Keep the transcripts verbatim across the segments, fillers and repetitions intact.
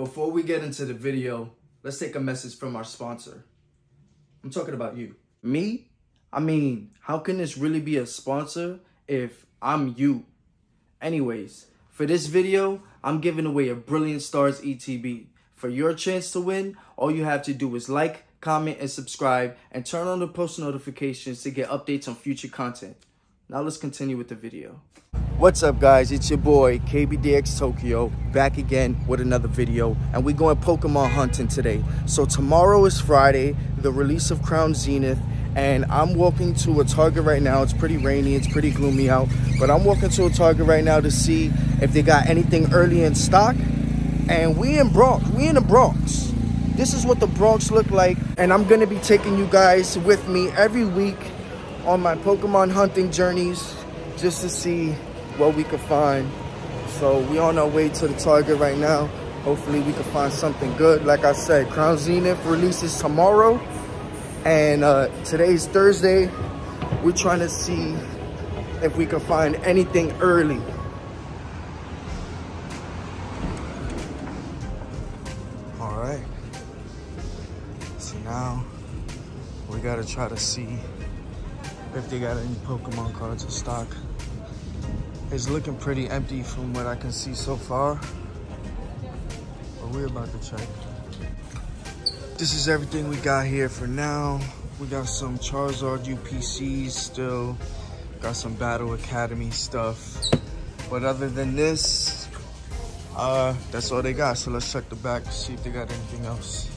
Before we get into the video, let's take a message from our sponsor. I'm talking about you. Me? I mean, how can this really be a sponsor if I'm you? Anyways, for this video, I'm giving away a Brilliant Stars E T B. For your chance to win, all you have to do is like, comment, and subscribe, and turn on the post notifications to get updates on future content. Now let's continue with the video. What's up, guys? It's your boy, K B D X Tokyo, back again with another video, and we're going Pokemon hunting today. So tomorrow is Friday, the release of Crown Zenith, and I'm walking to a Target right now. It's pretty rainy, it's pretty gloomy out, but I'm walking to a Target right now to see if they got anything early in stock. And we in Bronx, we in the Bronx. This is what the Bronx look like. And I'm gonna be taking you guys with me every week on my Pokemon hunting journeys just to see what we could find. So we on our way to the Target right now. Hopefully we can find something good. Like I said, Crown Zenith releases tomorrow. And uh, today's Thursday. We're trying to see if we can find anything early. Now we gotta try to see if they got any Pokemon cards in stock. It's looking pretty empty from what I can see so far, but we're about to check. This is everything we got here for now. We got some Charizard U P Cs still, got some Battle Academy stuff, but other than this, uh, that's all they got. So let's check the back to see if they got anything else.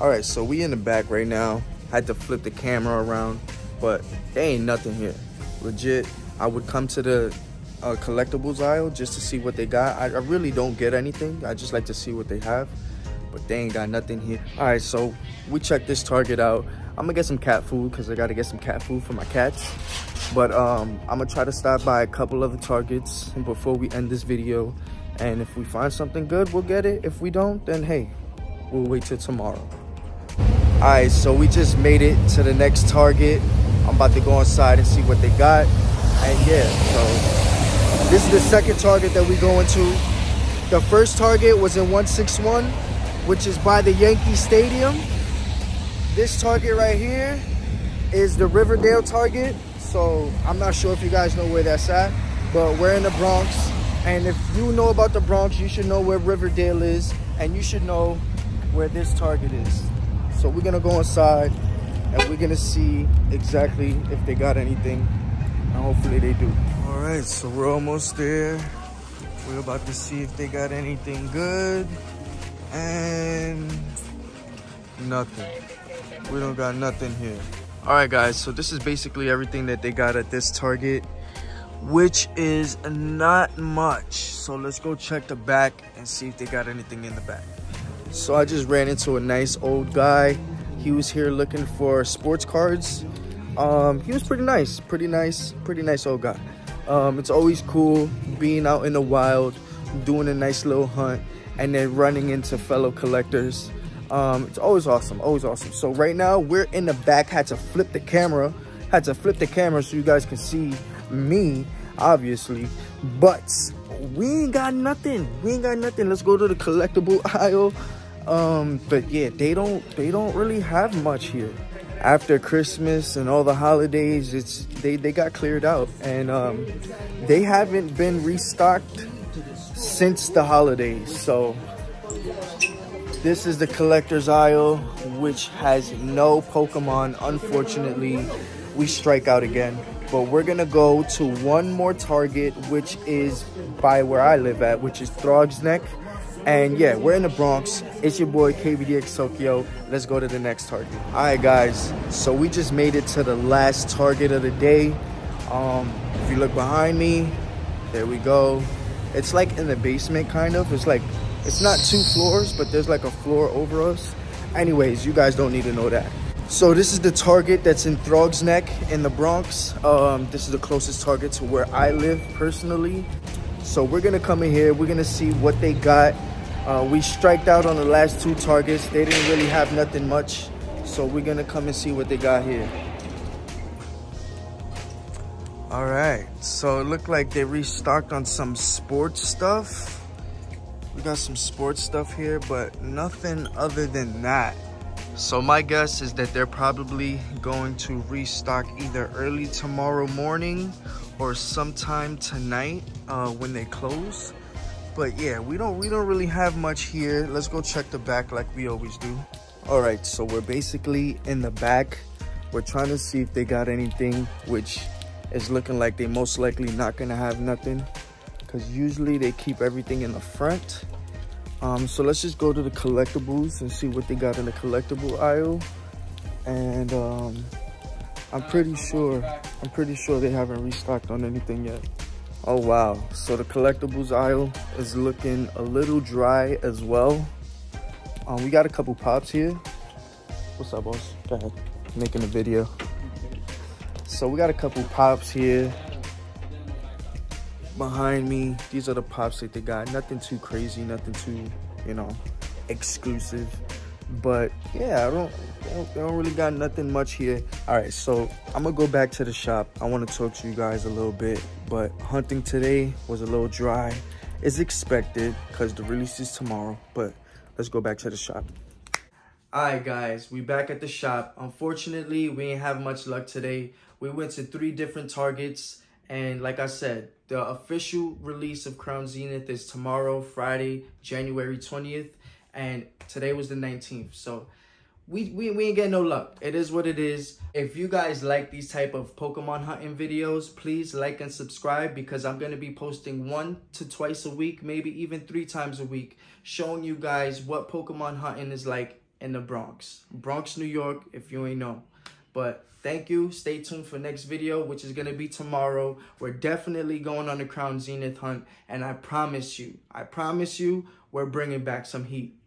All right, so we in the back right now. Had to flip the camera around, but there ain't nothing here. Legit, I would come to the uh, collectibles aisle just to see what they got. I, I really don't get anything. I just like to see what they have, but they ain't got nothing here. All right, so we checked this Target out. I'm gonna get some cat food because I gotta get some cat food for my cats. But um, I'm gonna try to stop by a couple other Targets before we end this video. And if we find something good, we'll get it. If we don't, then hey, we'll wait till tomorrow. Alright, so we just made it to the next Target. I'm about to go inside and see what they got. And yeah, so this is the second Target that we go into. The first Target was in one sixty-one, which is by the Yankee Stadium. This Target right here is the Riverdale Target. So I'm not sure if you guys know where that's at, but we're in the Bronx. And if you know about the Bronx, you should know where Riverdale is, and you should know where this Target is. So we're gonna go inside and we're gonna see exactly if they got anything, and hopefully they do. All right, so we're almost there. We're about to see if they got anything good, and nothing. We don't got nothing here. All right, guys, so this is basically everything that they got at this Target, which is not much. So let's go check the back and see if they got anything in the back. So I just ran into a nice old guy. He was here looking for sports cards. Um, he was pretty nice, pretty nice, pretty nice old guy. Um, it's always cool being out in the wild, doing a nice little hunt, and then running into fellow collectors. Um, it's always awesome, always awesome. So right now we're in the back. Had to flip the camera, had to flip the camera so you guys can see me, obviously, but we ain't got nothing. We ain't got nothing. Let's go to the collectible aisle. Um, but yeah, they don't they don't really have much here. After Christmas and all the holidays, it's they, they got cleared out, and um, they haven't been restocked since the holidays. So this is the collector's aisle, which has no Pokemon. Unfortunately, we strike out again. But we're gonna go to one more Target, which is by where I live at, which is Throg's Neck. And yeah, we're in the Bronx. It's your boy K B D X Tokyo. Let's go to the next Target. All right, guys, so we just made it to the last Target of the day. Um, if you look behind me, there we go. It's like in the basement, kind of. It's like, it's not two floors, but there's like a floor over us. Anyways, you guys don't need to know that. So this is the Target that's in Throg's Neck in the Bronx. Um, this is the closest Target to where I live personally. So we're gonna come in here, we're gonna see what they got. Uh, we striked out on the last two Targets. They didn't really have nothing much. So we're gonna come and see what they got here. All right, so it looked like they restocked on some sports stuff. We got some sports stuff here, but nothing other than that. So my guess is that they're probably going to restock either early tomorrow morning or sometime tonight uh, when they close. But yeah, we don't we don't really have much here. Let's go check the back like we always do. All right, so we're basically in the back. We're trying to see if they got anything, which is looking like they most likely not gonna have nothing, because usually they keep everything in the front. Um, so let's just go to the collectibles and see what they got in the collectible aisle. And um, I'm pretty sure, I'm pretty sure they haven't restocked on anything yet. Oh wow, so the collectibles aisle is looking a little dry as well. Um, we got a couple pops here. What's up, boss? Go ahead, making a video. So we got a couple pops here. Behind me, these are the pops that they got. Nothing too crazy, nothing too, you know, exclusive. But yeah, I don't, I don't, I don't really got nothing much here. All right, so I'm gonna go back to the shop. I want to talk to you guys a little bit, but hunting today was a little dry. It's expected because the release is tomorrow. But let's go back to the shop. All right, guys, we back at the shop. Unfortunately, we ain't have much luck today. We went to three different Targets. And like I said, the official release of Crown Zenith is tomorrow, Friday, January twentieth. And today was the nineteenth. So we, we, we ain't getting no luck. It is what it is. If you guys like these type of Pokemon hunting videos, please like and subscribe, because I'm going to be posting one to twice a week, maybe even three times a week, showing you guys what Pokemon hunting is like in the Bronx. Bronx, New York, if you ain't know. But thank you. Stay tuned for next video, which is going to be tomorrow. We're definitely going on the Crown Zenith hunt. And I promise you, I promise you, we're bringing back some heat.